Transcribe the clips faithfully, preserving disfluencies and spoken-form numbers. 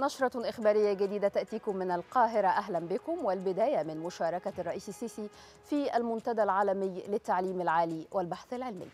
نشرة إخبارية جديدة تأتيكم من القاهرة، أهلا بكم. والبداية من مشاركة الرئيس السيسي في المنتدى العالمي للتعليم العالي والبحث العلمي.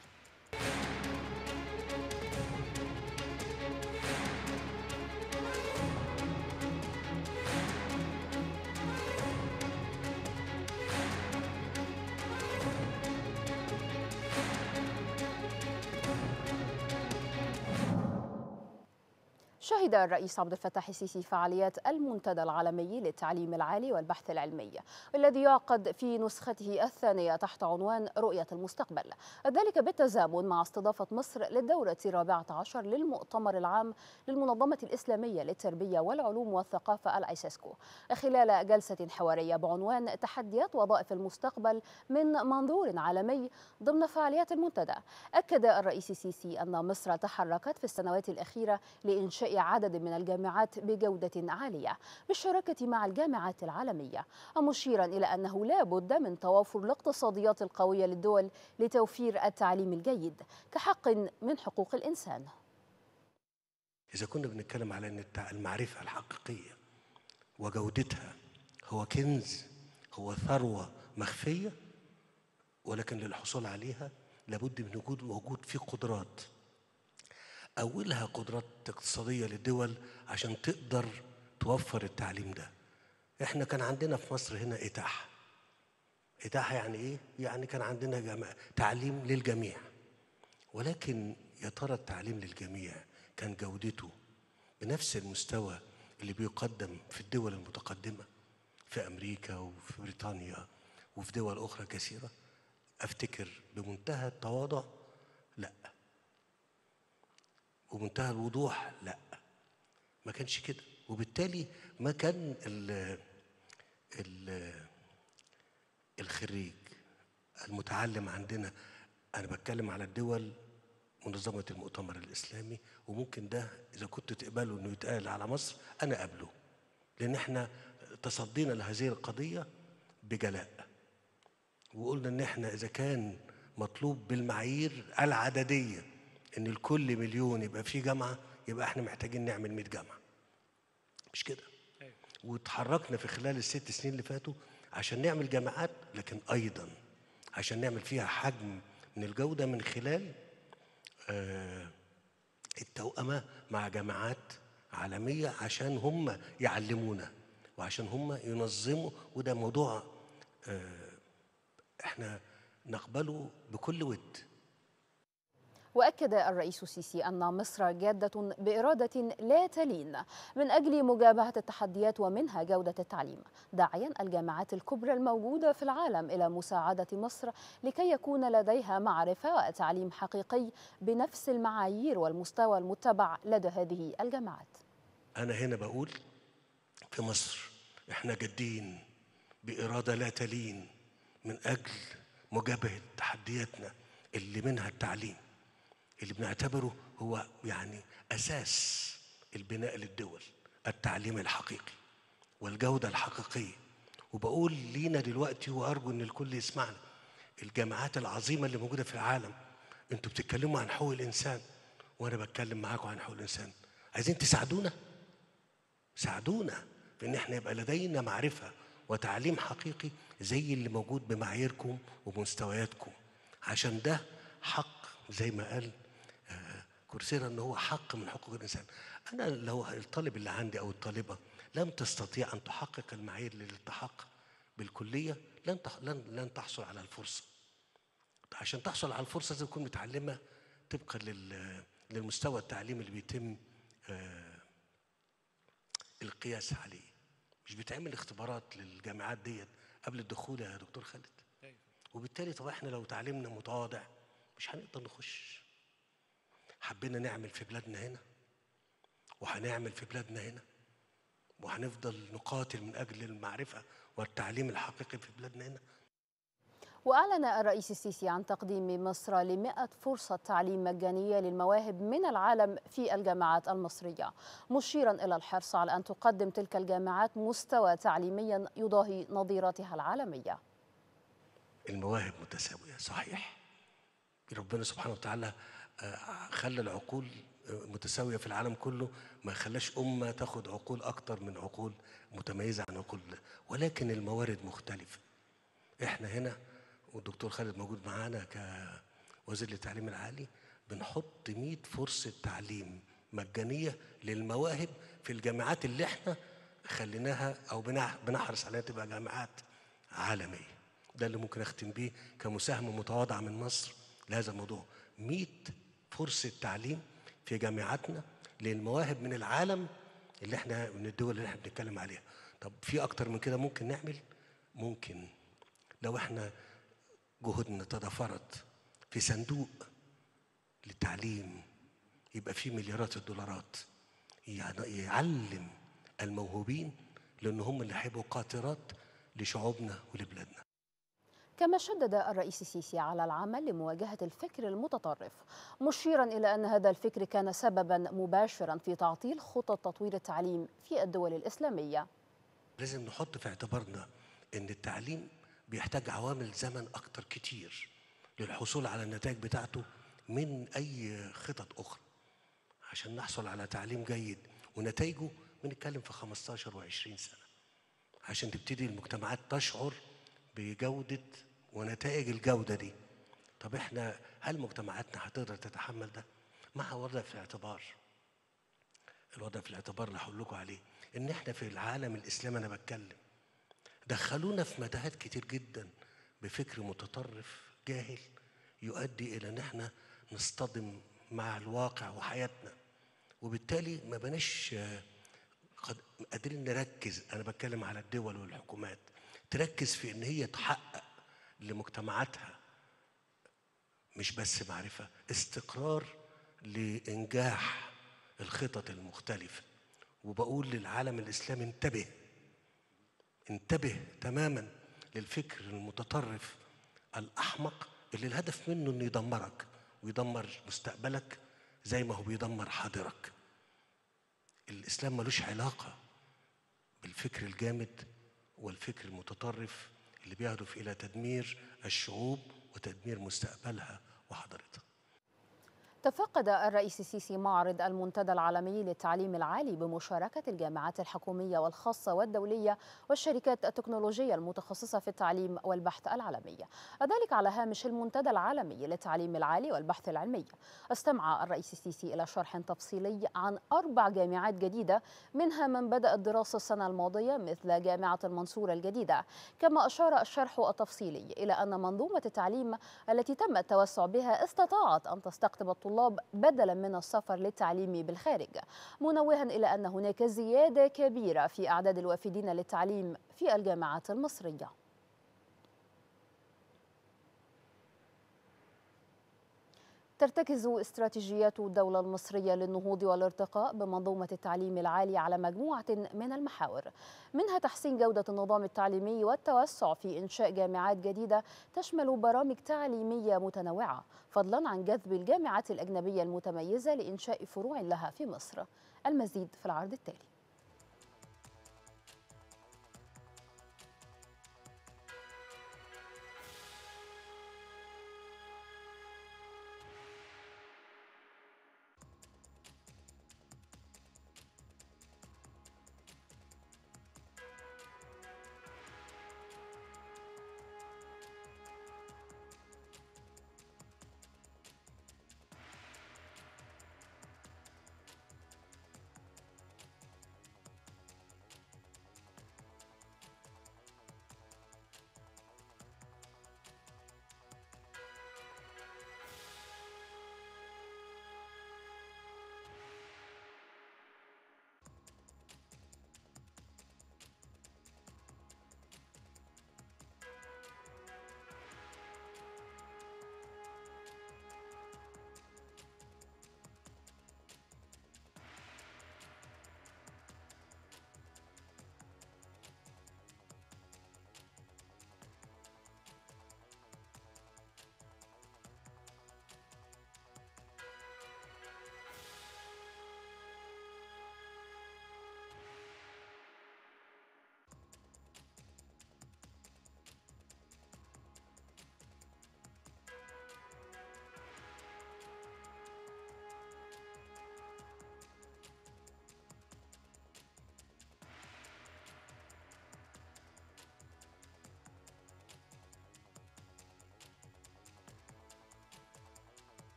شهد الرئيس عبد الفتاح السيسي فعاليات المنتدى العالمي للتعليم العالي والبحث العلمي الذي يعقد في نسخته الثانية تحت عنوان رؤية المستقبل، ذلك بالتزامن مع استضافة مصر للدورة الرابعة عشر للمؤتمر العام للمنظمة الإسلامية للتربية والعلوم والثقافة الأيسيسكو خلال جلسة حوارية بعنوان تحديات وظائف المستقبل من منظور عالمي ضمن فعاليات المنتدى. أكد الرئيس السيسي أن مصر تحركت في السنوات الأخيرة لإنشاء عدد من الجامعات بجودة عالية بالشراكة مع الجامعات العالمية، مشيرا إلى أنه لا بد من توافر الاقتصاديات القوية للدول لتوفير التعليم الجيد كحق من حقوق الإنسان. إذا كنا بنتكلم على أن المعرفة الحقيقية وجودتها هو كنز، هو ثروة مخفية، ولكن للحصول عليها لابد من وجود وجود في قدرات، أولها قدرات اقتصادية للدول عشان تقدر توفر التعليم ده. إحنا كان عندنا في مصر هنا إتاحة. إتاحة يعني إيه؟ يعني كان عندنا جامعة تعليم للجميع، ولكن يا ترى التعليم للجميع كان جودته بنفس المستوى اللي بيقدم في الدول المتقدمة، في أمريكا وفي بريطانيا وفي دول أخرى كثيرة؟ أفتكر بمنتهى التواضع لأ، ومنتهى الوضوح لا، ما كانش كده. وبالتالي ما كان ال ال الخريج المتعلم عندنا، انا بتكلم على الدول منظمه المؤتمر الاسلامي، وممكن ده اذا كنت تقبله انه يتقال على مصر انا قابله، لان احنا تصدينا لهذه القضيه بجلاء، وقلنا ان احنا اذا كان مطلوب بالمعايير العدديه إن الكل مليون يبقى فيه جامعة، يبقى إحنا محتاجين نعمل مية جامعة، مش كده؟ وتحركنا في خلال الست سنين اللي فاتوا عشان نعمل جامعات، لكن أيضا عشان نعمل فيها حجم من الجودة من خلال آه التوأمة مع جامعات عالمية، عشان هم يعلمونا وعشان هم ينظموا. وده موضوع آه إحنا نقبله بكل ود. وأكد الرئيس السيسي أن مصر جادة بإرادة لا تلين من أجل مجابهة التحديات ومنها جودة التعليم، داعيا الجامعات الكبرى الموجودة في العالم إلى مساعدة مصر لكي يكون لديها معرفة وتعليم حقيقي بنفس المعايير والمستوى المتبع لدى هذه الجامعات. أنا هنا بقول في مصر إحنا جادين بإرادة لا تلين من أجل مجابهة تحدياتنا اللي منها التعليم، اللي بنعتبره هو يعني أساس البناء للدول، التعليم الحقيقي والجودة الحقيقية. وبقول لينا دلوقتي وأرجو إن الكل يسمعنا، الجامعات العظيمة اللي موجودة في العالم، أنتوا بتتكلموا عن حقوق الإنسان وأنا بتكلم معاكم عن حقوق الإنسان، عايزين تساعدونا؟ ساعدونا في إن إحنا يبقى لدينا معرفة وتعليم حقيقي زي اللي موجود بمعاييركم ومستوياتكم، عشان ده حق زي ما قال كورسيرا ان هو حق من حقوق الانسان. انا لو الطالب اللي عندي او الطالبه لم تستطيع ان تحقق المعايير للالتحاق بالكليه، لن لن تحصل على الفرصه. عشان تحصل على الفرصه لازم تكون متعلمه طبقا للمستوى التعليمي اللي بيتم القياس عليه. مش بيتعمل اختبارات للجامعات ديت قبل الدخول يا دكتور خالد. وبالتالي طب احنا لو تعليمنا متواضع مش هنقدر نخش. حبينا نعمل في بلادنا هنا وهنعمل في بلادنا هنا، وهنفضل نقاتل من أجل المعرفة والتعليم الحقيقي في بلادنا هنا. وأعلن الرئيس السيسي عن تقديم مصر لمئة فرصة تعليم مجانية للمواهب من العالم في الجامعات المصرية، مشيرا إلى الحرص على أن تقدم تلك الجامعات مستوى تعليميا يضاهي نظيرتها العالمية. المواهب متساوية صحيح، ربنا سبحانه وتعالى خلى العقول متساويه في العالم كله ما خلاش امه تاخد عقول اكتر من عقول متميزه عن عقول، ولكن الموارد مختلفه. احنا هنا والدكتور خالد موجود معانا كوزير للتعليم العالي بنحط مية فرصه تعليم مجانيه للمواهب في الجامعات اللي احنا خليناها او بنحرص عليها تبقى جامعات عالميه. ده اللي ممكن اختم بيه كمساهمه متواضعه من مصر لهذا الموضوع. مية فرصه تعليم في جامعاتنا للمواهب من العالم اللي احنا من الدول اللي احنا بنتكلم عليها. طب في اكتر من كده ممكن نعمل؟ ممكن لو احنا جهودنا تضافرت في صندوق للتعليم يبقى في مليارات الدولارات يعني يعلم الموهوبين لان هم اللي هيبقوا قاطرات لشعوبنا ولبلادنا. كما شدد الرئيس السيسي على العمل لمواجهة الفكر المتطرف، مشيرا إلى أن هذا الفكر كان سببا مباشرا في تعطيل خطط تطوير التعليم في الدول الإسلامية. لازم نحط في اعتبارنا أن التعليم بيحتاج عوامل زمن أكتر كتير للحصول على النتائج بتاعته من أي خطط أخرى. عشان نحصل على تعليم جيد ونتائجه بنتكلم في خمستاشر وعشرين سنة عشان تبتدي المجتمعات تشعر بجودة ونتائج الجودة دي. طب احنا هل مجتمعاتنا هتقدر تتحمل ده؟ مع وضع في الاعتبار الوضع في الاعتبار اللي هقول لكم عليه ان احنا في العالم الاسلامي انا بتكلم دخلونا في متاهات كتير جدا بفكر متطرف جاهل يؤدي الى ان احنا نصطدم مع الواقع وحياتنا، وبالتالي ما بناش قادرين نركز. انا بتكلم على الدول والحكومات تركز في ان هي تحقق لمجتمعاتها مش بس معرفه، استقرار لانجاح الخطط المختلفه. وبقول للعالم الاسلامي انتبه انتبه تماما للفكر المتطرف الاحمق اللي الهدف منه انه يدمرك ويدمر مستقبلك زي ما هو بيدمر حاضرك. الاسلام ملوش علاقه بالفكر الجامد والفكر المتطرف اللي بيهدف إلى تدمير الشعوب وتدمير مستقبلها وحضارتها. تفقد الرئيس السيسي معرض المنتدى العالمي للتعليم العالي بمشاركة الجامعات الحكومية والخاصة والدولية والشركات التكنولوجية المتخصصة في التعليم والبحث العالمي، وذلك على هامش المنتدى العالمي للتعليم العالي والبحث العلمي. استمع الرئيس السيسي إلى شرح تفصيلي عن أربع جامعات جديدة منها من بدأ الدراسة السنة الماضية مثل جامعة المنصورة الجديدة. كما أشار الشرح التفصيلي إلى أن منظومة التعليم التي تم التوسع بها استطاعت أن تستقطب الطلاب بدلا من السفر للتعليم بالخارج، منوها إلى أن هناك زيادة كبيرة في أعداد الوافدين للتعليم في الجامعات المصرية. ترتكز استراتيجيات الدولة المصرية للنهوض والارتقاء بمنظومة التعليم العالي على مجموعة من المحاور، منها تحسين جودة النظام التعليمي والتوسع في إنشاء جامعات جديدة تشمل برامج تعليمية متنوعة، فضلا عن جذب الجامعات الأجنبية المتميزة لإنشاء فروع لها في مصر. المزيد في العرض التالي.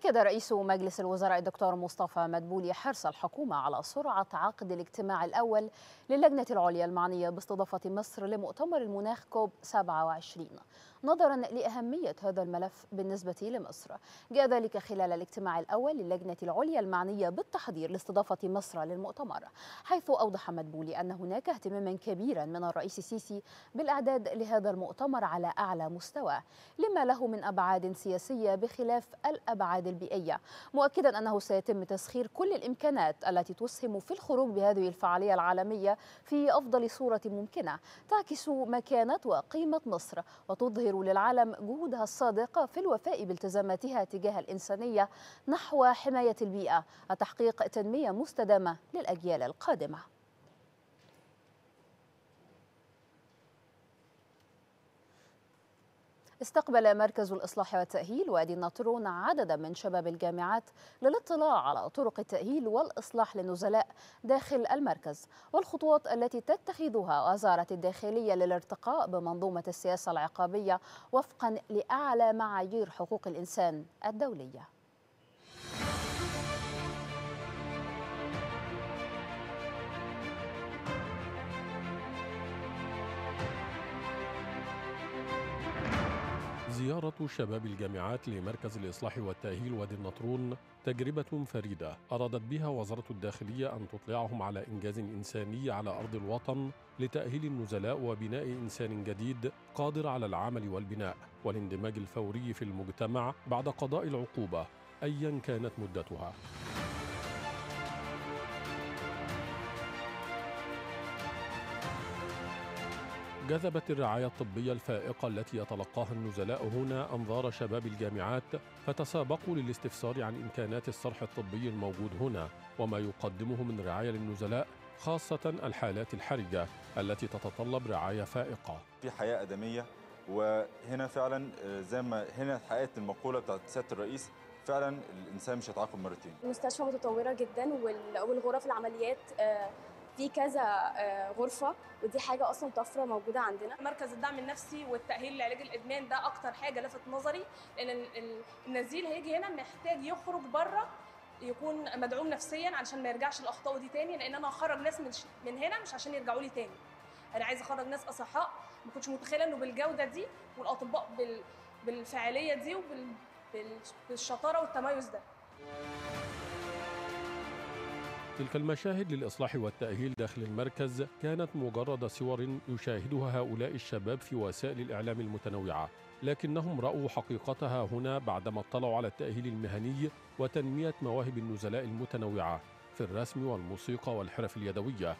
أكد رئيس مجلس الوزراء الدكتور مصطفى مدبولي حرص الحكومة على سرعة عقد الاجتماع الأول للجنة العليا المعنية باستضافة مصر لمؤتمر المناخ كوب سبعة وعشرين نظرا لأهمية هذا الملف بالنسبة لمصر. جاء ذلك خلال الاجتماع الأول للجنة العليا المعنية بالتحضير لاستضافة مصر للمؤتمر، حيث أوضح مدبولي أن هناك اهتماما كبيرا من الرئيس السيسي بالإعداد لهذا المؤتمر على أعلى مستوى لما له من أبعاد سياسية بخلاف الأبعاد البيئية، مؤكدا أنه سيتم تسخير كل الإمكانات التي تسهم في الخروج بهذه الفعالية العالمية في أفضل صورة ممكنة تعكس مكانة وقيمة مصر وتظهر للعالم جهودها الصادقة في الوفاء بالتزاماتها تجاه الإنسانية نحو حماية البيئة وتحقيق تنمية مستدامة للأجيال القادمة. استقبل مركز الإصلاح والتأهيل وادي النطرون عددا من شباب الجامعات للاطلاع على طرق التأهيل والإصلاح للنزلاء داخل المركز والخطوات التي تتخذها وزارة الداخلية للارتقاء بمنظومة السياسة العقابية وفقا لأعلى معايير حقوق الإنسان الدولية. زيارة شباب الجامعات لمركز الإصلاح والتأهيل وادي النطرون تجربة فريدة أرادت بها وزارة الداخلية أن تطلعهم على إنجاز إنساني على أرض الوطن لتأهيل النزلاء وبناء إنسان جديد قادر على العمل والبناء والاندماج الفوري في المجتمع بعد قضاء العقوبة أيا كانت مدتها. جذبت الرعاية الطبية الفائقة التي يتلقاها النزلاء هنا أنظار شباب الجامعات فتسابقوا للاستفسار عن إمكانات الصرح الطبي الموجود هنا وما يقدمه من رعاية للنزلاء، خاصة الحالات الحرجة التي تتطلب رعاية فائقة. في حياة آدمية، وهنا فعلا زي ما هنا اتحققت المقولة بتاعت سيادة الرئيس، فعلا الإنسان مش هيتعاقب مرتين. المستشفى متطورة جدا والغرف العمليات في كذا غرفه، ودي حاجه اصلا طفره موجوده عندنا. مركز الدعم النفسي والتاهيل لعلاج الادمان ده اكتر حاجه لفت نظري، لان النزيل هيجي هنا محتاج يخرج بره يكون مدعوم نفسيا علشان ما يرجعش الاخطاء دي تاني، لان انا هخرج ناس من من هنا مش عشان يرجعوا لي تاني، انا عايز اخرج ناس اصحاء. ما كنتش متخيله انه بالجوده دي والاطباء بال بالفعاليه دي وبالشطاره والتميز ده. تلك المشاهد للإصلاح والتأهيل داخل المركز كانت مجرد صور يشاهدها هؤلاء الشباب في وسائل الإعلام المتنوعة، لكنهم رأوا حقيقتها هنا بعدما اطلعوا على التأهيل المهني وتنمية مواهب النزلاء المتنوعة في الرسم والموسيقى والحرف اليدوية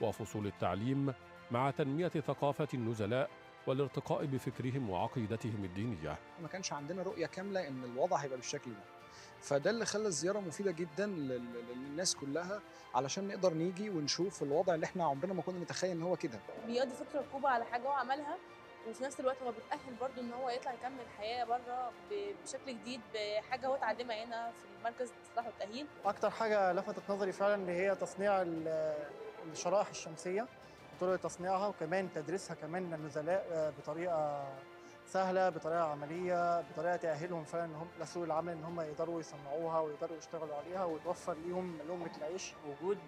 وفصول التعليم، مع تنمية ثقافة النزلاء والارتقاء بفكرهم وعقيدتهم الدينية. ما كانش عندنا رؤية كاملة إن الوضع هيبقى بالشكل ده، فده اللي خلى الزيارة مفيدة جدا للناس كلها علشان نقدر نيجي ونشوف الوضع اللي احنا عمرنا ما كنا نتخيل ان هو كده. بيقضي فكرة ركوبة على حاجة هو عملها، وفي نفس الوقت هو بيتأهل برضه ان هو يطلع يكمل حياة بره بشكل جديد بحاجة هو اتعلمها هنا في مركز الإصلاح والتأهيل. أكتر حاجة لفتت نظري فعلا اللي هي تصنيع الشرائح الشمسية وطرق تصنيعها، وكمان تدريسها كمان النزلاء بطريقة سهله، بطريقه عمليه، بطريقه تاهلهم فعلا ان هم لسوق العمل، ان هم يقدروا يصنعوها ويقدروا يشتغلوا عليها وتوفر ليهم لقمه العيش. وجود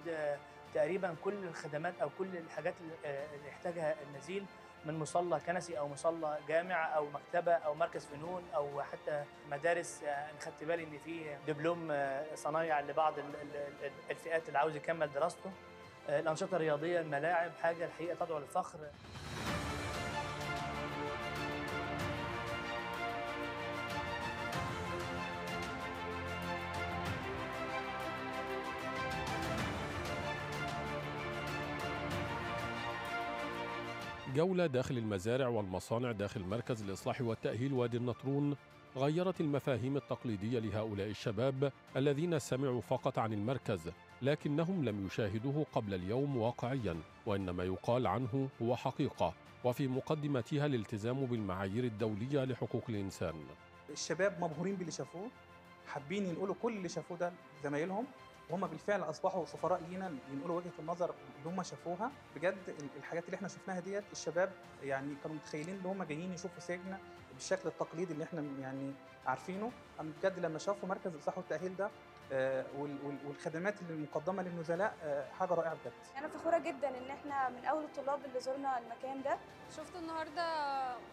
تقريبا كل الخدمات او كل الحاجات اللي يحتاجها النزيل من مصلى كنسي او مصلى جامع او مكتبه او مركز فنون او حتى مدارس. انا خدت بالي ان في دبلوم صنايع لبعض الفئات اللي عاوز يكمل دراسته. الانشطه الرياضيه، الملاعب، حاجه الحقيقه تدعو للفخر. جولة داخل المزارع والمصانع داخل مركز الإصلاح والتأهيل وادي النطرون غيرت المفاهيم التقليدية لهؤلاء الشباب الذين سمعوا فقط عن المركز، لكنهم لم يشاهدوه قبل اليوم واقعياً، وإنما يقال عنه هو حقيقة، وفي مقدمتها الالتزام بالمعايير الدولية لحقوق الإنسان. الشباب مبهورين باللي شافوه، حابين ينقلوا كل اللي شافوه ده لزمايلهم، وهم بالفعل اصبحوا سفراء لينا ينقلوا وجهه النظر اللي هم شافوها. بجد الحاجات اللي احنا شفناها ديت الشباب يعني كانوا متخيلين ان هم جايين يشوفوا سجن بالشكل التقليدي اللي احنا يعني عارفينه. اما بجد لما شافوا مركز الاصلاح والتاهيل ده والخدمات اللي مقدمه للنزلاء حاجه رائعه بجد. انا فخوره جدا ان احنا من اول الطلاب اللي زرنا المكان ده. شفت النهارده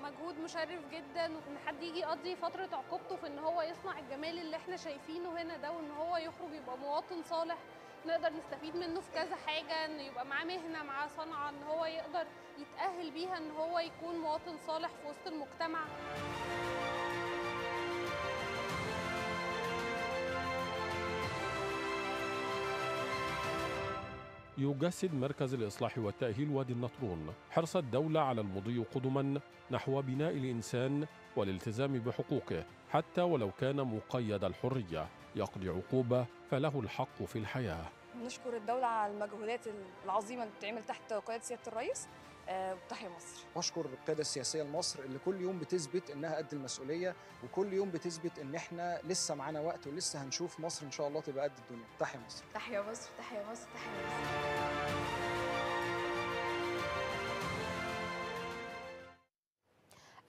مجهود مشرف جدا، وان حد يجي يقضي فتره عقوبته في ان هو يصنع الجمال اللي احنا شايفينه هنا ده، وان هو يخرج يبقى مواطن صالح نقدر نستفيد منه في كذا حاجه، انه يبقى معاه مهنه، معاه صنعه، ان هو يقدر يتاهل بيها ان هو يكون مواطن صالح في وسط المجتمع. يجسد مركز الإصلاح والتأهيل وادي النطرون حرص الدولة على المضي قدما نحو بناء الإنسان والالتزام بحقوقه، حتى ولو كان مقيد الحرية يقضي عقوبة فله الحق في الحياة. نشكر الدولة على المجهودات العظيمة اللي بتتعمل تحت قيادة سيادة الرئيس. وتحية مصر. بشكر القيادة السياسية لمصر اللي كل يوم بتثبت إنها قد المسؤولية، وكل يوم بتثبت إن إحنا لسه معانا وقت ولسه هنشوف مصر إن شاء الله تبقى قد الدنيا. تحية مصر. تحية مصر. تحية مصر. تحية مصر.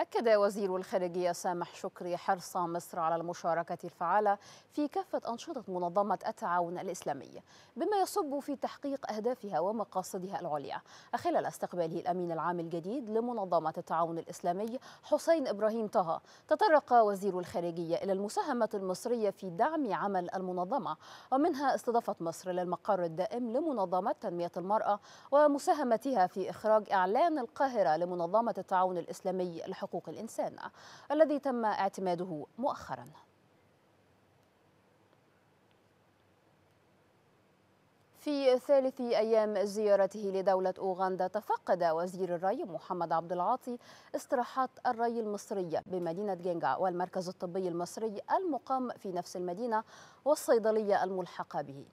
أكد وزير الخارجية سامح شكري حرص مصر على المشاركة الفعالة في كافة أنشطة منظمة التعاون الإسلامي بما يصب في تحقيق أهدافها ومقاصدها العليا. خلال استقباله الأمين العام الجديد لمنظمة التعاون الإسلامي حسين إبراهيم طه، تطرق وزير الخارجية إلى المساهمة المصرية في دعم عمل المنظمة، ومنها استضافت مصر للمقر الدائم لمنظمة تنمية المرأة ومساهمتها في إخراج إعلان القاهرة لمنظمة التعاون الإسلامي لحقوق حقوق الإنسان الذي تم اعتماده مؤخرا. في ثالث أيام زيارته لدولة أوغندا، تفقد وزير الري محمد عبد العاطي استراحات الري المصرية بمدينة جينجا والمركز الطبي المصري المقام في نفس المدينة والصيدلية الملحقة به.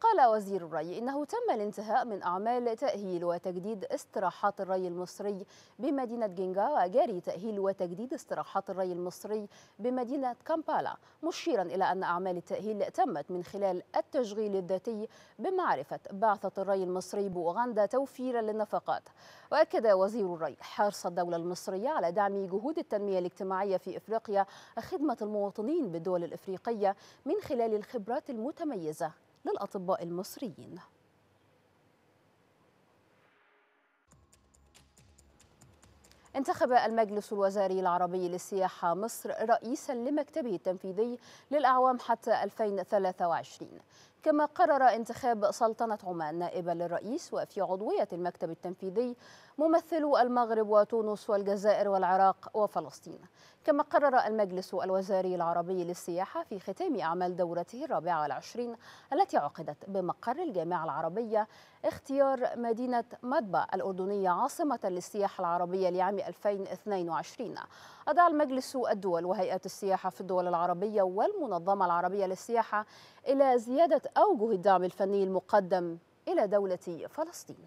قال وزير الري إنه تم الانتهاء من أعمال تأهيل وتجديد استراحات الري المصري بمدينة جينجا وجاري تأهيل وتجديد استراحات الري المصري بمدينة كامبالا، مشيرا إلى أن أعمال التأهيل تمت من خلال التشغيل الذاتي بمعرفة بعثة الري المصري بأوغندا توفيرا للنفقات. وأكد وزير الري حرص الدولة المصرية على دعم جهود التنمية الاجتماعية في إفريقيا خدمة المواطنين بالدول الإفريقية من خلال الخبرات المتميزة للأطباء المصريين. انتخب المجلس الوزاري العربي للسياحة مصر رئيسا لمكتبه التنفيذي للأعوام حتى ألفين وثلاثة وعشرين، كما قرر انتخاب سلطنة عمان نائبا للرئيس، وفي عضوية المكتب التنفيذي ممثلو المغرب وتونس والجزائر والعراق وفلسطين. كما قرر المجلس الوزاري العربي للسياحة في ختام أعمال دورته الرابعة والعشرين التي عقدت بمقر الجامعة العربية اختيار مدينة مدبا الأردنية عاصمة للسياحة العربية لعام ألفين واثنين وعشرين. أدعى المجلس الدول وهيئات السياحة في الدول العربية والمنظمة العربية للسياحة إلى زيادة أوجه الدعم الفني المقدم إلى دولة فلسطين.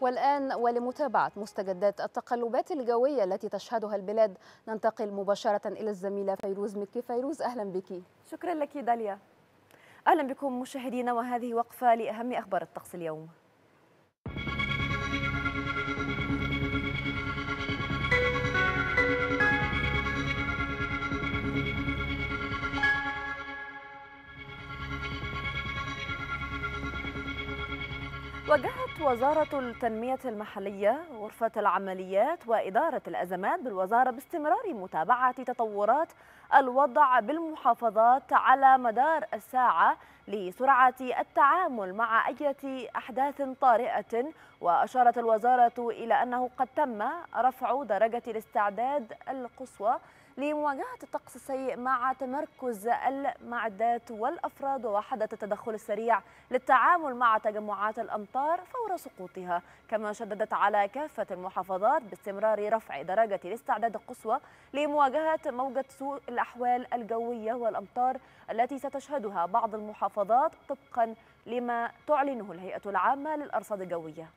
والآن ولمتابعة مستجدات التقلبات الجوية التي تشهدها البلاد ننتقل مباشرة إلى الزميلة فيروز ميكي. فيروز أهلا بك. شكرا لك داليا. أهلا بكم مشاهدينا، وهذه وقفة لأهم أخبار الطقس اليوم. وجهت وزارة التنمية المحلية غرفة العمليات وإدارة الأزمات بالوزارة باستمرار متابعة تطورات الوضع بالمحافظات على مدار الساعة لسرعة التعامل مع أي أحداث طارئة، وأشارت الوزارة إلى أنه قد تم رفع درجة الاستعداد القصوى لمواجهة الطقس السيء مع تمركز المعدات والأفراد ووحدة التدخل السريع للتعامل مع تجمعات الأمطار فور سقوطها. كما شددت على كافة المحافظات باستمرار رفع درجة الاستعداد القصوى لمواجهة موجة سوء الأحوال الجوية والأمطار التي ستشهدها بعض المحافظات طبقا لما تعلنه الهيئة العامة للأرصاد الجوية.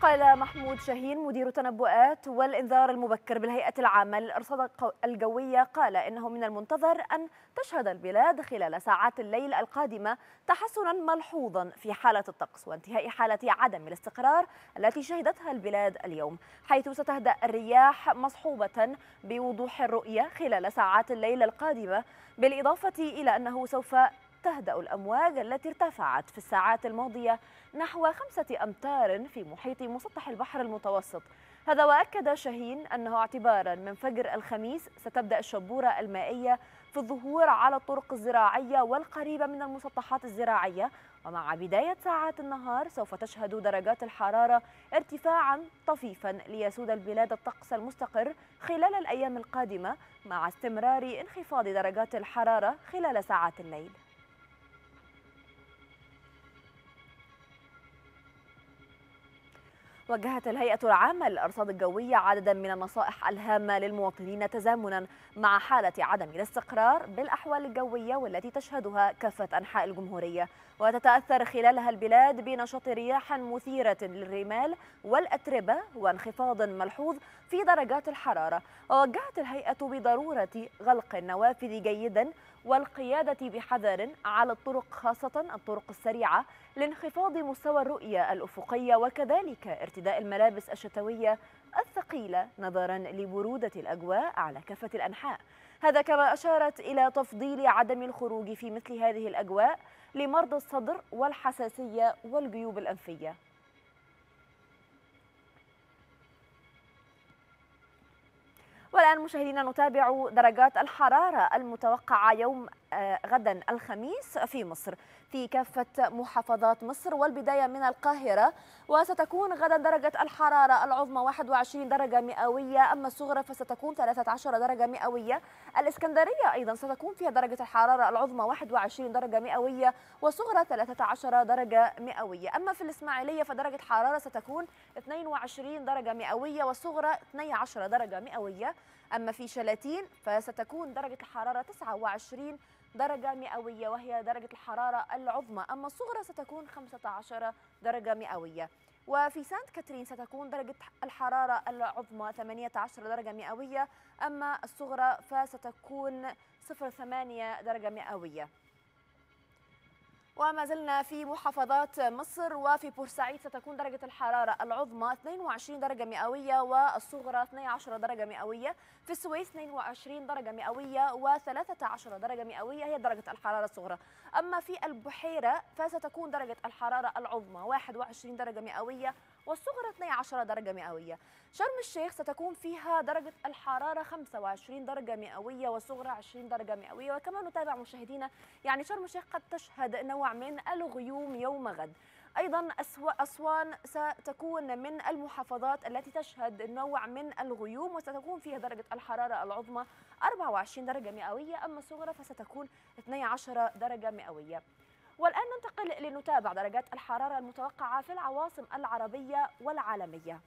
قال محمود شاهين مدير التنبؤات والإنذار المبكر بالهيئة العامة للأرصاد الجوية قال إنه من المنتظر أن تشهد البلاد خلال ساعات الليل القادمة تحسنا ملحوظا في حالة الطقس وانتهاء حالة عدم الاستقرار التي شهدتها البلاد اليوم، حيث ستهدأ الرياح مصحوبة بوضوح الرؤية خلال ساعات الليل القادمة، بالإضافة إلى أنه سوف تهدأ الأمواج التي ارتفعت في الساعات الماضية نحو خمسة أمتار في محيط مسطح البحر المتوسط. هذا وأكد شاهين أنه اعتبارا من فجر الخميس ستبدأ الشبورة المائية في الظهور على الطرق الزراعية والقريبة من المسطحات الزراعية، ومع بداية ساعات النهار سوف تشهد درجات الحرارة ارتفاعا طفيفا ليسود البلاد الطقس المستقر خلال الأيام القادمة مع استمرار انخفاض درجات الحرارة خلال ساعات الليل. وجهت الهيئة العامة للأرصاد الجوية عددا من النصائح الهامة للمواطنين تزامنا مع حالة عدم الاستقرار بالأحوال الجوية والتي تشهدها كافة أنحاء الجمهورية، وتتأثر خلالها البلاد بنشاط رياح مثيرة للرمال والأتربة وانخفاض ملحوظ في درجات الحرارة. ووجهت الهيئة بضرورة غلق النوافذ جيدا والقيادة بحذر على الطرق خاصة الطرق السريعة لانخفاض مستوى الرؤية الأفقية وكذلك ارتداء الملابس الشتوية الثقيلة نظرا لبرودة الأجواء على كافة الأنحاء. هذا كما أشارت إلى تفضيل عدم الخروج في مثل هذه الأجواء لمرضى الصدر والحساسية والجيوب الأنفية. والآن مشاهدينا نتابع درجات الحرارة المتوقعة يوم غدا الخميس في مصر في كافة محافظات مصر والبداية من القاهرة، وستكون غدا درجة الحرارة العظمى واحد وعشرين درجة مئوية، أما الصغرى فستكون ثلاثة عشر درجة مئوية. الإسكندرية أيضا ستكون فيها درجة الحرارة العظمى واحد وعشرين درجة مئوية والصغرى ثلاثة عشر درجة مئوية. أما في الإسماعيلية فدرجة الحرارة ستكون اثنين وعشرين درجة مئوية والصغرى اثنتي عشرة درجة مئوية. أما في شلاتين فستكون درجة الحرارة تسعة وعشرين درجة مئوية وهي درجة الحرارة العظمى، أما الصغرى ستكون خمسة عشر درجة مئوية. وفي سانت كاترين ستكون درجة الحرارة العظمى ثمانية عشر درجة مئوية، أما الصغرى فستكون صفر فاصلة ثمانية درجة مئوية. وما زلنا في محافظات مصر، وفي بورسعيد ستكون درجة الحرارة العظمى اثنين وعشرين درجة مئوية والصغرى اثنتي عشرة درجة مئوية. في السويس اثنين وعشرين درجة مئوية وثلاثة عشر درجة مئوية هي درجة الحرارة الصغرى. أما في البحيرة فستكون درجة الحرارة العظمى واحد وعشرين درجة مئوية والصغرى اثنتي عشرة درجة مئوية. شرم الشيخ ستكون فيها درجة الحرارة خمسة وعشرين درجة مئوية والصغرى عشرين درجة مئوية. وكما نتابع مشاهدينا يعني شرم الشيخ قد تشهد نوع من الغيوم يوم غد. أيضا أسوان ستكون من المحافظات التي تشهد نوع من الغيوم وستكون فيها درجة الحرارة العظمى أربعة وعشرين درجة مئوية، أما الصغرى فستكون اثنتي عشرة درجة مئوية. والآن ننتقل لنتابع درجات الحرارة المتوقعة في العواصم العربية والعالمية.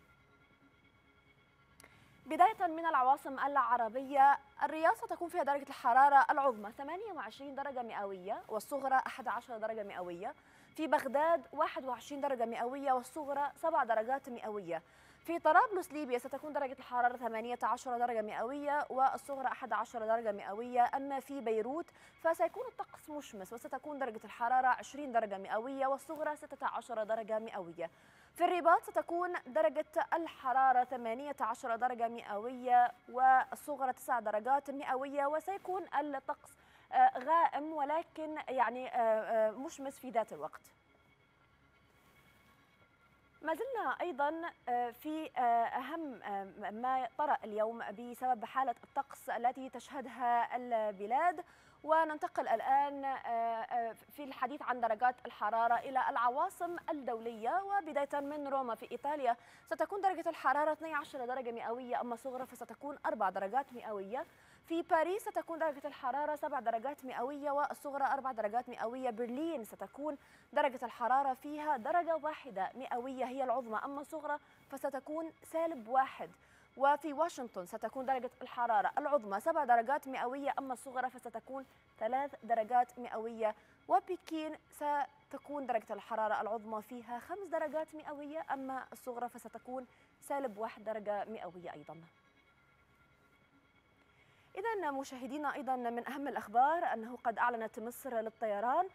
بداية من العواصم العربية، الرياض ستكون فيها درجة الحرارة العظمى ثمانية وعشرين درجة مئوية والصغرى أحد عشر درجة مئوية. في بغداد واحد وعشرين درجة مئوية والصغرى سبع درجات مئوية. في طرابلس ليبيا ستكون درجة الحرارة ثمانية عشر درجة مئوية والصغرى أحد عشر درجة مئوية. أما في بيروت فسيكون الطقس مشمس وستكون درجة الحرارة عشرين درجة مئوية والصغرى ستة عشر درجة مئوية. في الرباط ستكون درجة الحرارة ثمانية عشر درجة مئوية والصغرى تسع درجات مئوية، وسيكون الطقس غائم ولكن يعني مشمس في ذات الوقت. ما زلنا أيضا في أهم ما طرأ اليوم بسبب حالة الطقس التي تشهدها البلاد، وننتقل الآن في الحديث عن درجات الحرارة إلى العواصم الدولية. وبداية من روما في إيطاليا ستكون درجة الحرارة اثنتي عشرة درجة مئوية، أما صغرى فستكون أربع درجات مئوية. في باريس ستكون درجة الحرارة سبع درجات مئوية والصغرى أربع درجات مئوية. برلين ستكون درجة الحرارة فيها درجة واحدة مئوية هي العظمى، أما الصغرى فستكون سالب واحد. وفي واشنطن ستكون درجة الحرارة العظمى سبع درجات مئوية، أما الصغرى فستكون ثلاث درجات مئوية. وبكين ستكون درجة الحرارة العظمى فيها خمس درجات مئوية، أما الصغرى فستكون سالب واحد درجة مئوية أيضا. إذا مشاهدينا، أيضا من أهم الأخبار أنه قد أعلنت مصر للطيران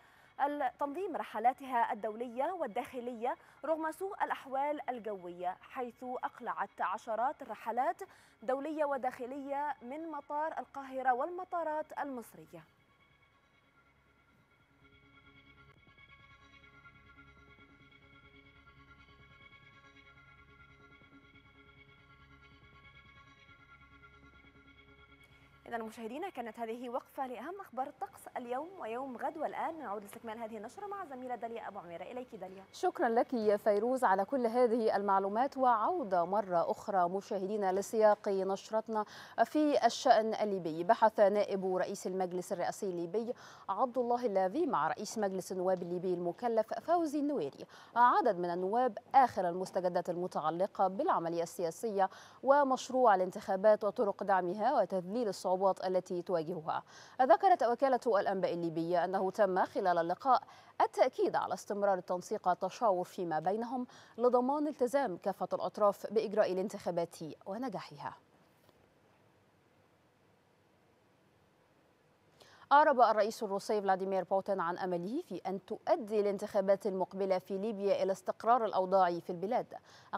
تنظيم رحلاتها الدولية والداخلية رغم سوء الأحوال الجوية، حيث أقلعت عشرات الرحلات دولية وداخلية من مطار القاهرة والمطارات المصرية. إذا مشاهدينا، كانت هذه وقفة لأهم أخبار الطقس اليوم ويوم غد، والآن نعود لاستكمال هذه النشرة مع زميلة داليا أبو عميرة. إليك داليا. شكرا لك يا فيروز على كل هذه المعلومات، وعودة مرة أخرى مشاهدينا لسياق نشرتنا في الشأن الليبي. بحث نائب رئيس المجلس الرئاسي الليبي عبد الله اللافي مع رئيس مجلس النواب الليبي المكلف فوزي النويري عدد من النواب آخر المستجدات المتعلقة بالعملية السياسية ومشروع الانتخابات وطرق دعمها وتذليل الصعوبات التي تواجهها. ذكرت وكالة الأنباء الليبية أنه تم خلال اللقاء التأكيد على استمرار التنسيق والتشاور فيما بينهم لضمان التزام كافة الأطراف بإجراء الانتخابات ونجاحها. أعرب الرئيس الروسي فلاديمير بوتين عن أمله في أن تؤدي الانتخابات المقبلة في ليبيا إلى استقرار الأوضاع في البلاد.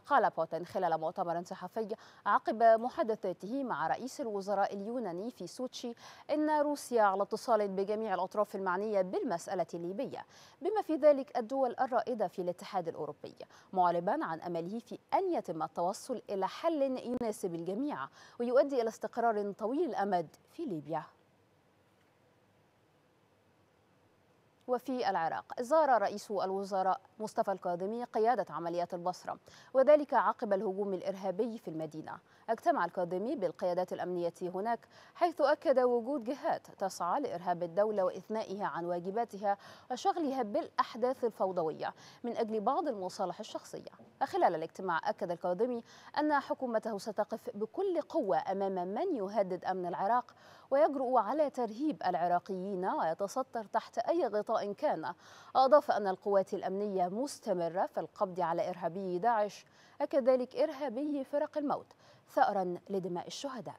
قال بوتين خلال مؤتمر صحفي عقب محادثاته مع رئيس الوزراء اليوناني في سوتشي أن روسيا على اتصال بجميع الأطراف المعنية بالمسألة الليبية بما في ذلك الدول الرائدة في الاتحاد الأوروبي، معلبا عن أمله في أن يتم التوصل إلى حل يناسب الجميع ويؤدي إلى استقرار طويل الأمد في ليبيا. وفي العراق زار رئيس الوزراء مصطفى الكاظمي قيادة عمليات البصرة وذلك عقب الهجوم الإرهابي في المدينة. اجتمع الكاظمي بالقيادات الأمنية هناك حيث أكد وجود جهات تسعى لإرهاب الدولة وإثنائها عن واجباتها وشغلها بالأحداث الفوضوية من أجل بعض المصالح الشخصية. خلال الاجتماع أكد الكاظمي أن حكومته ستقف بكل قوة أمام من يهدد أمن العراق ويجرؤ على ترهيب العراقيين ويتستر تحت أي غطاء كان. أضاف أن القوات الأمنية مستمرة في القبض على إرهابي داعش وكذلك إرهابي فرق الموت ثأرا لدماء الشهداء.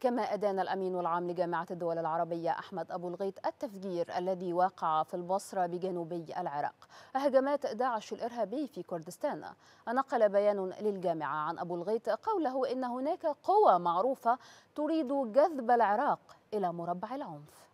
كما أدان الأمين العام لجامعة الدول العربية أحمد أبو الغيط التفجير الذي وقع في البصرة بجنوبي العراق هجمات داعش الإرهابي في كردستان. نقل بيان للجامعة عن أبو الغيط قوله إن هناك قوى معروفة تريد جذب العراق إلى مربع العنف.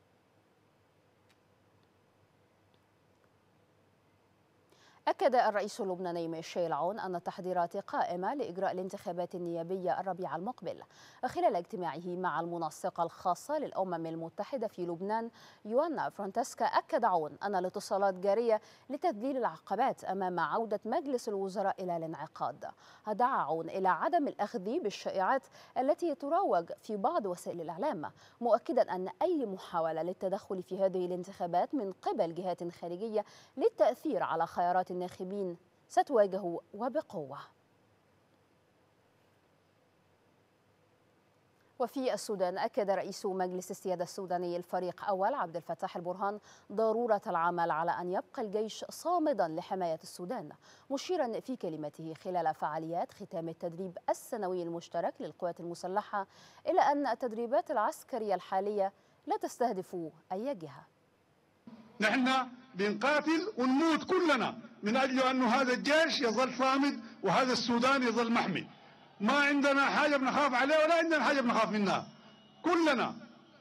أكد الرئيس اللبناني ميشيل عون أن التحضيرات قائمة لإجراء الانتخابات النيابية الربيع المقبل. خلال اجتماعه مع المنسقة الخاصة للأمم المتحدة في لبنان يوانا فرونتسكا أكد عون أن الاتصالات جارية لتذليل العقبات أمام عودة مجلس الوزراء إلى الانعقاد. دعا عون إلى عدم الأخذ بالشائعات التي تروج في بعض وسائل الإعلام، مؤكدا أن أي محاولة للتدخل في هذه الانتخابات من قبل جهات خارجية للتأثير على خيارات الناخبين ستواجه وبقوة. وفي السودان أكد رئيس مجلس السيادة السوداني الفريق أول عبد الفتاح البرهان ضرورة العمل على أن يبقى الجيش صامدا لحماية السودان، مشيرا في كلمته خلال فعاليات ختام التدريب السنوي المشترك للقوات المسلحة إلى أن التدريبات العسكرية الحالية لا تستهدف أي جهة. نحن بنقاتل ونموت كلنا من أجل أن هذا الجيش يظل صامد وهذا السودان يظل محمي. ما عندنا حاجة بنخاف عليه ولا عندنا حاجة بنخاف منها، كلنا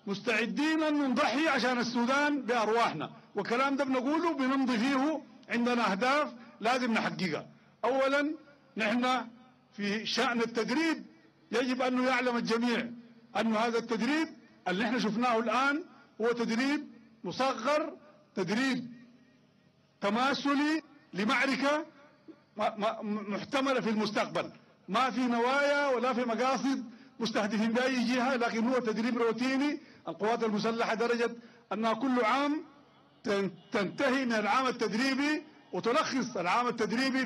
مستعدين أن نضحي عشان السودان بأرواحنا، والكلام ده بنقوله بنمضي فيه، عندنا أهداف لازم نحققها. أولا نحن في شأن التدريب يجب أنه يعلم الجميع أن هذا التدريب اللي احنا شفناه الآن هو تدريب مصغر، تدريب تماثلي لمعركة محتملة في المستقبل، ما في نوايا ولا في مقاصد مستهدفين بأي جهة، لكن هو تدريب روتيني. القوات المسلحة درجة أنها كل عام تنتهي من العام التدريبي وتلخص العام التدريبي.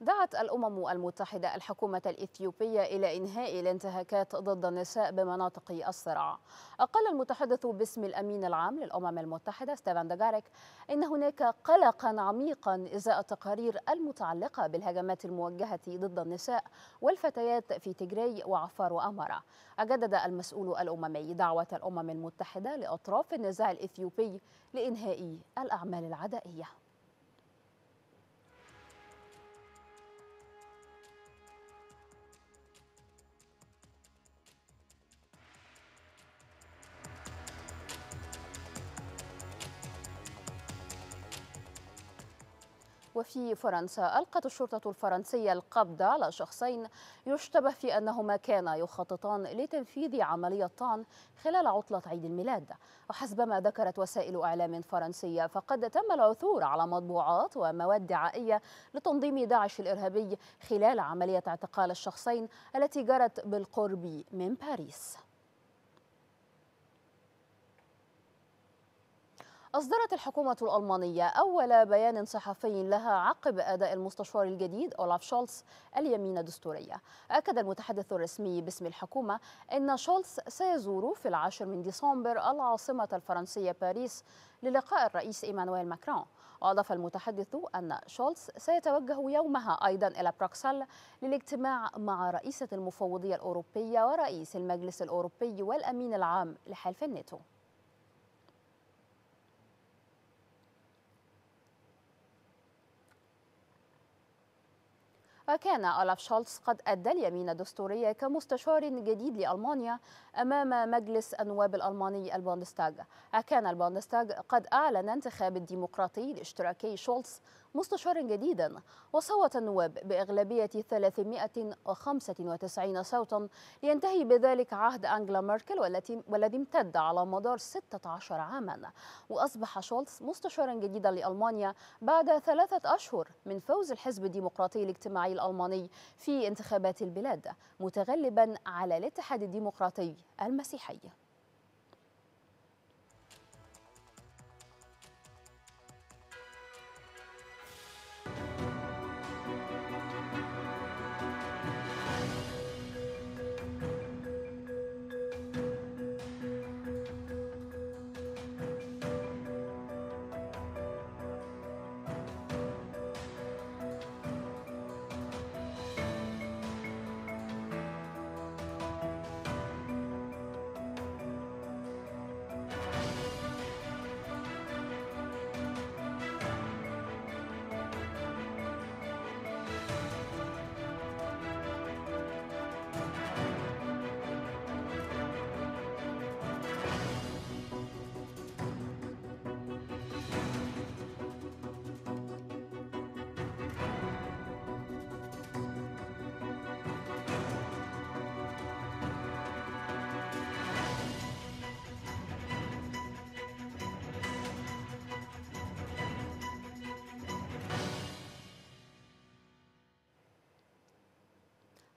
دعت الأمم المتحدة الحكومة الإثيوبية إلى إنهاء الانتهاكات ضد النساء بمناطق الصراع. قال المتحدث باسم الأمين العام للأمم المتحدة ستيفان دجاريك إن هناك قلقا عميقا إزاء التقارير المتعلقة بالهجمات الموجهة ضد النساء والفتيات في تيغراي وعفار وأمارة. أجدد المسؤول الأممي دعوة الأمم المتحدة لأطراف النزاع الإثيوبي لإنهاء الأعمال العدائية. وفي فرنسا ألقت الشرطة الفرنسية القبض على شخصين يشتبه في أنهما كانا يخططان لتنفيذ عملية طعن خلال عطلة عيد الميلاد. وحسب ما ذكرت وسائل إعلام فرنسية فقد تم العثور على مطبوعات ومواد دعائية لتنظيم داعش الإرهابي خلال عملية اعتقال الشخصين التي جرت بالقرب من باريس. أصدرت الحكومة الألمانية أول بيان صحفي لها عقب أداء المستشار الجديد أولاف شولتس اليمين الدستورية. أكد المتحدث الرسمي باسم الحكومة أن شولتس سيزور في العاشر من ديسمبر العاصمة الفرنسية باريس للقاء الرئيس إيمانويل ماكرون. وأضاف المتحدث أن شولتس سيتوجه يومها أيضا إلى بروكسل للاجتماع مع رئيسة المفوضية الأوروبية ورئيس المجلس الأوروبي والأمين العام لحلف الناتو. وكان أولاف شولتس قد أدى اليمين الدستورية كمستشار جديد لألمانيا أمام مجلس النواب الألماني البوندستاغ. وكان البوندستاغ قد أعلن انتخاب الديمقراطي الاشتراكي شولتس مستشارا جديدا، وصوت النواب بإغلبية ثلاثمائة وخمسة وتسعين صوتا لينتهي بذلك عهد أنجلا ميركل والتي والذي امتد على مدار ستة عشر عاما. وأصبح شولتس مستشارا جديدا لألمانيا بعد ثلاثة أشهر من فوز الحزب الديمقراطي الاجتماعي الألماني في انتخابات البلاد، متغلبا على الاتحاد الديمقراطي المسيحي.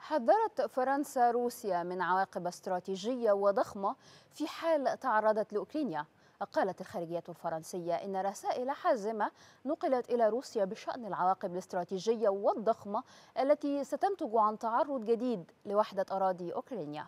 حذرت فرنسا روسيا من عواقب استراتيجية وضخمة في حال تعرضت لأوكرانيا. قالت الخارجية الفرنسية إن رسائل حازمة نقلت إلى روسيا بشأن العواقب الاستراتيجية والضخمة التي ستنتج عن تعرض جديد لوحدة أراضي أوكرانيا.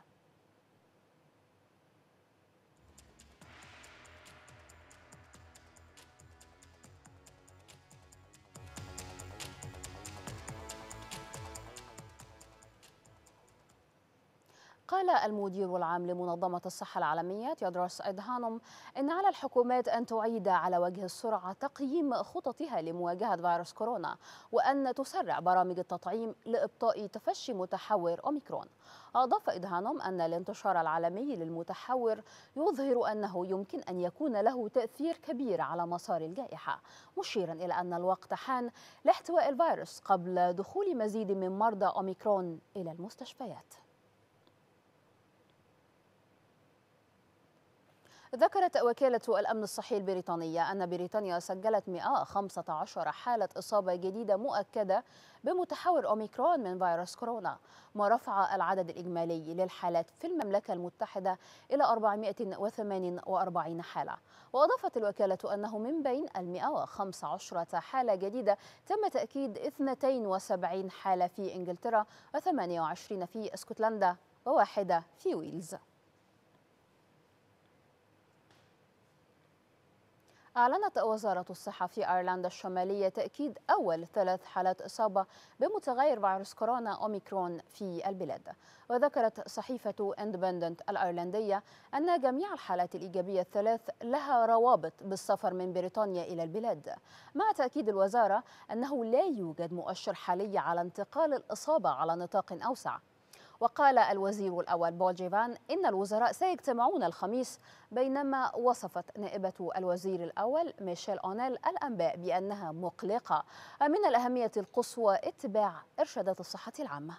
قال المدير العام لمنظمة الصحة العالمية تيدروس أدهانم إن على الحكومات أن تعيد على وجه السرعة تقييم خططها لمواجهة فيروس كورونا، وأن تسرع برامج التطعيم لإبطاء تفشي متحور أوميكرون. أضاف إدهانم أن الانتشار العالمي للمتحور يظهر أنه يمكن أن يكون له تأثير كبير على مسار الجائحة، مشيرا إلى أن الوقت حان لاحتواء الفيروس قبل دخول مزيد من مرضى أوميكرون إلى المستشفيات. ذكرت وكالة الأمن الصحي البريطانية أن بريطانيا سجلت مئة وخمسة عشر حالة إصابة جديدة مؤكدة بمتحور أوميكرون من فيروس كورونا، ما رفع العدد الإجمالي للحالات في المملكة المتحدة إلى أربعمئة وثمانية وأربعين حالة. وأضافت الوكالة أنه من بين المئة وخمسة عشر حالة جديدة تم تأكيد اثنتين وسبعين حالة في إنجلترا، وثمانية وعشرين في اسكتلندا، وواحدة في ويلز. أعلنت وزارة الصحة في أيرلندا الشمالية تأكيد أول ثلاث حالات إصابة بمتغير فيروس كورونا أوميكرون في البلاد. وذكرت صحيفة إندبندنت الأيرلندية أن جميع الحالات الإيجابية الثلاث لها روابط بالسفر من بريطانيا إلى البلاد، مع تأكيد الوزارة أنه لا يوجد مؤشر حالي على انتقال الإصابة على نطاق أوسع. وقال الوزير الأول بول جيفان إن الوزراء سيجتمعون الخميس، بينما وصفت نائبة الوزير الأول ميشيل اونيل الأنباء بأنها مقلقة، من الأهمية القصوى اتباع إرشادات الصحة العامة.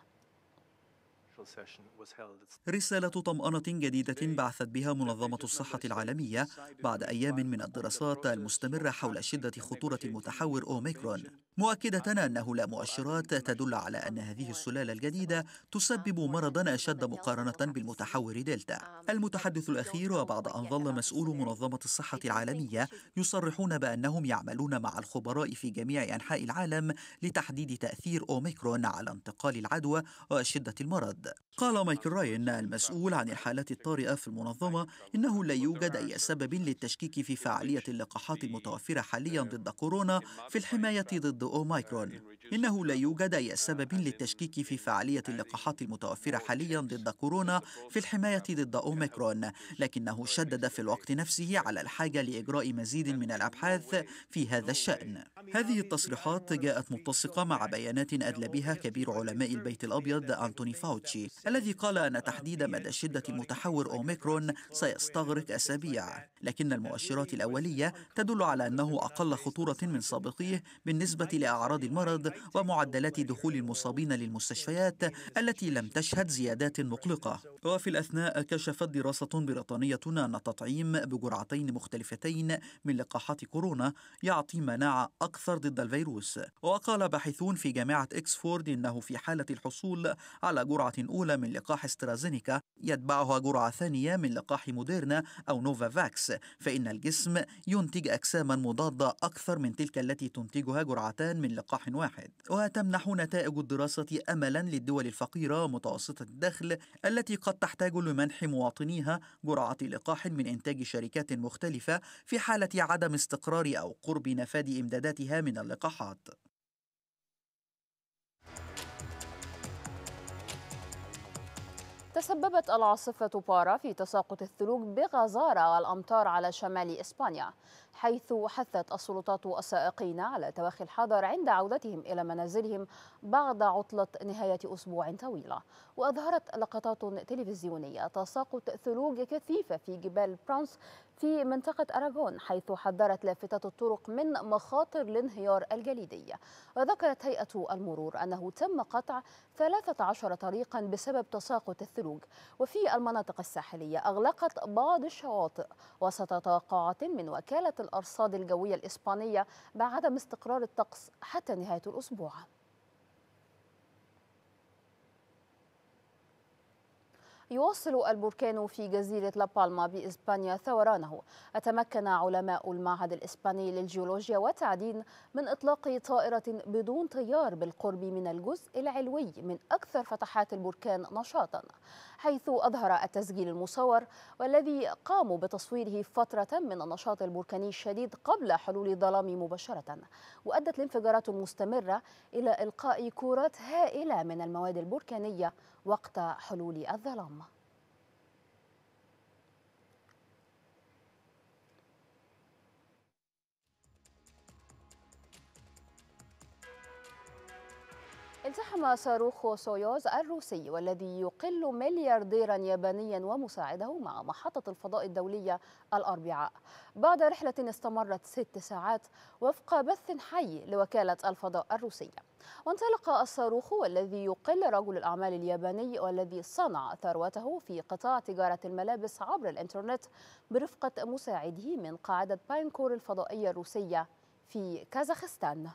رسالة طمأنة جديدة بعثت بها منظمة الصحة العالمية بعد أيام من الدراسات المستمرة حول شدة خطورة المتحور أوميكرون، مؤكدة أنه لا مؤشرات تدل على أن هذه السلالة الجديدة تسبب مرضا أشد مقارنة بالمتحور دلتا. المتحدث الأخير وبعد أن ظل مسؤول منظمة الصحة العالمية يصرحون بأنهم يعملون مع الخبراء في جميع أنحاء العالم لتحديد تأثير أوميكرون على انتقال العدوى وشدة المرض. قال مايكل راين المسؤول عن الحالات الطارئة في المنظمة إنه لا يوجد أي سبب للتشكيك في فعالية اللقاحات المتوفرة حاليا ضد كورونا في الحماية ضد أوميكرون. إنه لا يوجد أي سبب للتشكيك في فعالية اللقاحات المتوفرة حاليا ضد كورونا في الحماية ضد أوميكرون، لكنه شدد في الوقت نفسه على الحاجة لإجراء مزيد من الأبحاث في هذا الشأن. هذه التصريحات جاءت متسقة مع بيانات أدلى بها كبير علماء البيت الأبيض أنتوني فاوتشي، الذي قال أن تحديد مدى شدة المتحور أوميكرون سيستغرق أسابيع، لكن المؤشرات الأولية تدل على أنه أقل خطورة من سابقيه بالنسبة لأعراض المرض ومعدلات دخول المصابين للمستشفيات التي لم تشهد زيادات مقلقة. وفي الأثناء كشفت دراسة بريطانية أن التطعيم بجرعتين مختلفتين من لقاحات كورونا يعطي مناعة أكثر ضد الفيروس. وقال باحثون في جامعة إكسفورد إنه في حالة الحصول على جرعة أولى من لقاح استرازينيكا يتبعها جرعة ثانية من لقاح موديرنا أو نوفا فاكس، فإن الجسم ينتج أجساما مضادة أكثر من تلك التي تنتجها جرعتان من لقاح واحد. وتمنح نتائج الدراسة أملا للدول الفقيرة متوسطة الدخل التي قد تحتاج لمنح مواطنيها جرعة لقاح من إنتاج شركات مختلفة في حالة عدم استقرار أو قرب نفاذ إمداداتها من اللقاحات. تسببت العاصفة بارا في تساقط الثلوج بغزارة والأمطار على شمال إسبانيا، حيث حثت السلطات السائقين على تبخي الحذر عند عودتهم إلى منازلهم بعد عطلة نهاية أسبوع طويلة. وأظهرت لقطات تلفزيونية تساقط ثلوج كثيفة في جبال برانس في منطقة أراغون، حيث حذرت لافتات الطرق من مخاطر الانهيار الجليدي. وذكرت هيئة المرور أنه تم قطع ثلاثة عشر طريقا بسبب تساقط الثلوج، وفي المناطق الساحلية أغلقت بعض الشواطئ وسط توقعات من وكالة الأرصاد الجوية الإسبانية بعدم استقرار الطقس حتى نهاية الأسبوع. يواصل البركان في جزيرة لابالما بإسبانيا ثورانه. أتمكن علماء المعهد الإسباني للجيولوجيا والتعدين من إطلاق طائرة بدون طيار بالقرب من الجزء العلوي من أكثر فتحات البركان نشاطا، حيث أظهر التسجيل المصور والذي قاموا بتصويره فترة من النشاط البركاني الشديد قبل حلول الظلام مباشرة، وأدت الانفجارات المستمرة إلى إلقاء كرات هائلة من المواد البركانية وقت حلول الظلام. التحم صاروخ سويوز الروسي والذي يقل مليارديرا يابانيا ومساعده مع محطة الفضاء الدولية الأربعاء بعد رحلة استمرت ست ساعات وفق بث حي لوكالة الفضاء الروسية. وانطلق الصاروخ والذي يقل رجل الأعمال الياباني والذي صنع ثروته في قطاع تجارة الملابس عبر الإنترنت برفقة مساعده من قاعدة بانكور الفضائية الروسية في كازاخستان.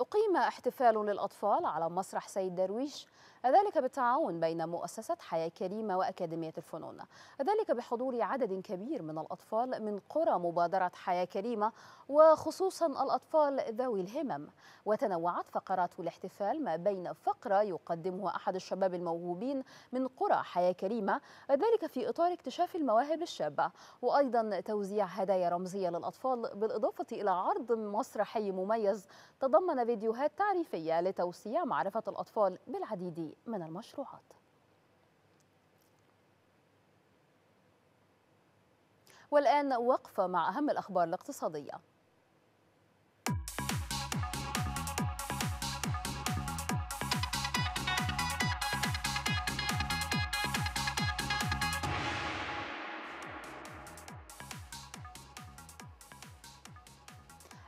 أقيم احتفال للأطفال على مسرح سيد درويش، ذلك بالتعاون بين مؤسسة حياة كريمة وأكاديمية الفنون، ذلك بحضور عدد كبير من الأطفال من قرى مبادرة حياة كريمة وخصوصا الأطفال ذوي الهمم. وتنوعت فقرات الاحتفال ما بين فقرة يقدمها أحد الشباب الموهوبين من قرى حياة كريمة، ذلك في إطار اكتشاف المواهب الشابة، وأيضا توزيع هدايا رمزية للأطفال، بالإضافة إلى عرض مسرحي مميز تضمن فيديوهات تعريفية لتوسيع معرفة الأطفال بالعديد من المشروعات. والآن وقفة مع أهم الأخبار الاقتصادية.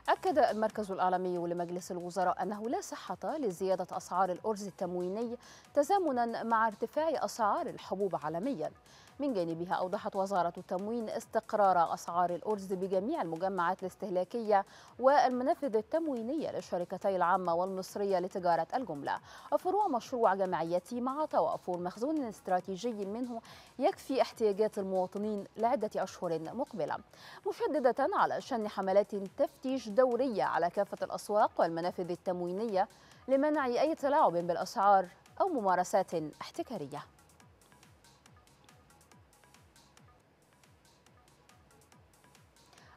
أكد المركز الإعلامي لمجلس الوزراء أنه لا صحة لزيادة أسعار الأرز التمويني تزامنا مع ارتفاع أسعار الحبوب عالميا. من جانبها أوضحت وزارة التموين استقرار أسعار الأرز بجميع المجمعات الاستهلاكية والمنافذ التموينية للشركتي العامة والمصرية لتجارة الجملة وفروع مشروع جمعيتي، مع توافر مخزون استراتيجي منه يكفي احتياجات المواطنين لعدة أشهر مقبلة، مشددة على شن حملات تفتيش دورية على كافة الأسواق والمنافذ التموينية لمنع أي تلاعب بالأسعار أو ممارسات احتكارية.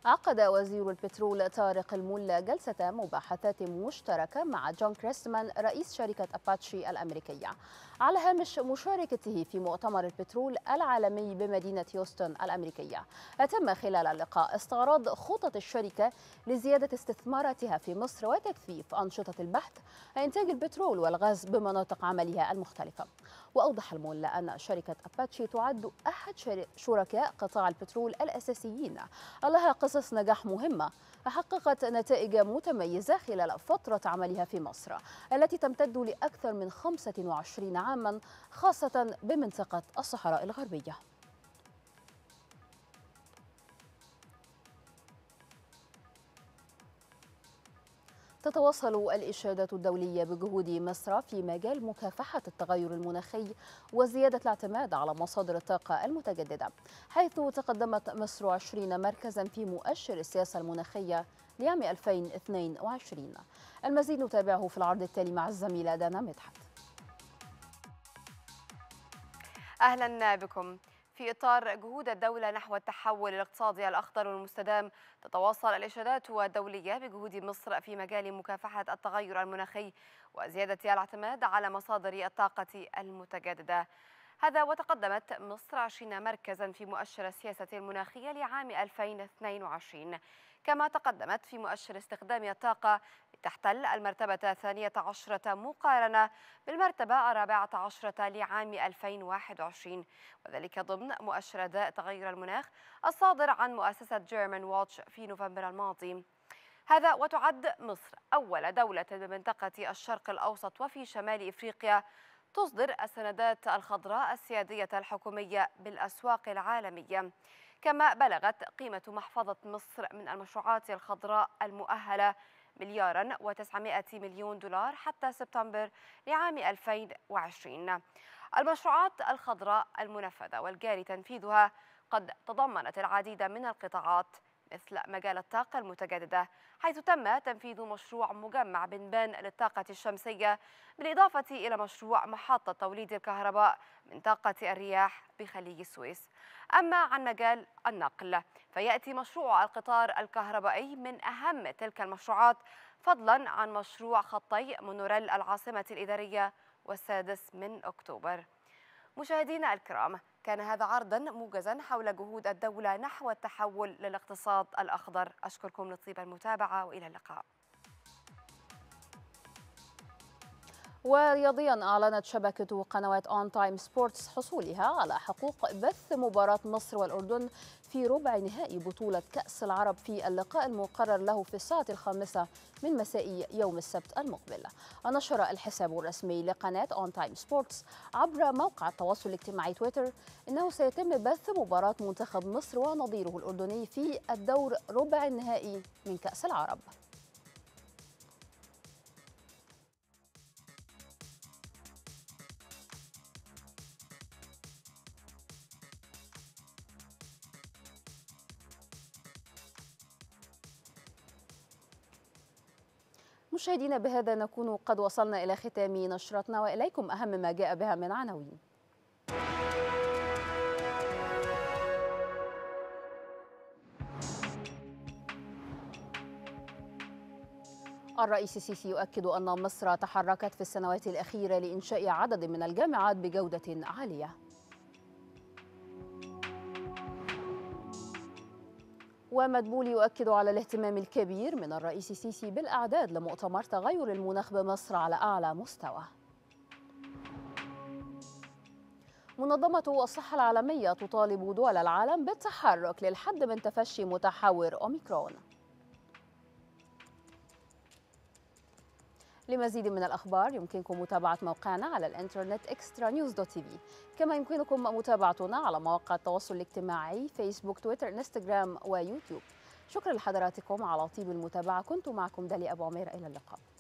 عقد وزير البترول طارق الملا جلسة مباحثات مشتركة مع جون كريستمان رئيس شركة أباتشي الأمريكية على هامش مشاركته في مؤتمر البترول العالمي بمدينة هيوستن الأمريكية. تم خلال اللقاء استعراض خطط الشركة لزيادة استثماراتها في مصر وتكثيف أنشطة البحث إنتاج البترول والغاز بمناطق عملها المختلفة. وأوضح الملا أن شركة أباتشي تعد أحد شركاء قطاع البترول الأساسيين لها قصص نجاح مهمة حققت نتائج متميزة خلال فترة عملها في مصر التي تمتد لأكثر من خمسة وعشرين عاما، خاصة بمنطقة الصحراء الغربية. تتواصل الإشادات الدولية بجهود مصر في مجال مكافحة التغير المناخي وزيادة الاعتماد على مصادر الطاقة المتجددة، حيث تقدمت مصر عشرين مركزا في مؤشر السياسة المناخية لعام ألفين واثنين وعشرين. المزيد نتابعه في العرض التالي مع الزميلة دانا مدحت. أهلا بكم. في إطار جهود الدولة نحو التحول الاقتصادي الأخضر والمستدام، تتواصل الإشادات الدولية بجهود مصر في مجال مكافحة التغير المناخي وزيادة الاعتماد على مصادر الطاقة المتجددة. هذا وتقدمت مصر عشرين مركزا في مؤشر السياسة المناخية لعام ألفين واثنين وعشرين، كما تقدمت في مؤشر استخدام الطاقة لتحتل المرتبة الثانية عشرة مقارنة بالمرتبة الرابعة عشرة لعام ألفين وواحد وعشرين، وذلك ضمن مؤشر أداء تغير المناخ الصادر عن مؤسسة جيرمان واتش في نوفمبر الماضي. هذا وتعد مصر أول دولة بمنطقة الشرق الأوسط وفي شمال إفريقيا تصدر السندات الخضراء السيادية الحكومية بالأسواق العالمية. كما بلغت قيمة محفظة مصر من المشروعات الخضراء المؤهلة ملياراً وتسعمائة مليون دولار حتى سبتمبر لعام ألفين وعشرين. المشروعات الخضراء المنفذة والجاري تنفيذها قد تضمنت العديد من القطاعات مثل مجال الطاقة المتجددة، حيث تم تنفيذ مشروع مجمع بنبان للطاقة الشمسية، بالإضافة إلى مشروع محطة توليد الكهرباء من طاقة الرياح بخليج السويس. أما عن مجال النقل، فيأتي مشروع القطار الكهربائي من أهم تلك المشروعات، فضلا عن مشروع خطي مونوريل العاصمة الإدارية والسادس من أكتوبر. مشاهدينا الكرام، كان هذا عرضا موجزا حول جهود الدولة نحو التحول للاقتصاد الأخضر. أشكركم لطيب المتابعة وإلى اللقاء. ورياضيا، أعلنت شبكة قنوات اون تايم سبورتس حصولها على حقوق بث مباراة مصر والأردن في ربع نهائي بطولة كأس العرب في اللقاء المقرر له في الساعة الخامسة من مساء يوم السبت المقبل. ونشر الحساب الرسمي لقناة اون تايم سبورتس عبر موقع التواصل الاجتماعي تويتر أنه سيتم بث مباراة منتخب مصر ونظيره الأردني في الدور ربع النهائي من كأس العرب. مشاهدينا، بهذا نكون قد وصلنا إلى ختام نشرتنا، وإليكم أهم ما جاء بها من عناوين. الرئيس السيسي يؤكد أن مصر تحركت في السنوات الأخيرة لإنشاء عدد من الجامعات بجودة عالية. ومدبولي يؤكد على الاهتمام الكبير من الرئيس السيسي بالأعداد لمؤتمر تغير المناخ بمصر على أعلى مستوى. منظمة الصحة العالمية تطالب دول العالم بالتحرك للحد من تفشي متحور أوميكرون. لمزيد من الأخبار يمكنكم متابعة موقعنا على الإنترنت إكسترا نيوز دوت تي في، كما يمكنكم متابعتنا على مواقع التواصل الاجتماعي فيسبوك، تويتر، إنستغرام ويوتيوب. شكرا لحضراتكم على طيب المتابعة، كنت معكم داليا أبو عميرة، إلى اللقاء.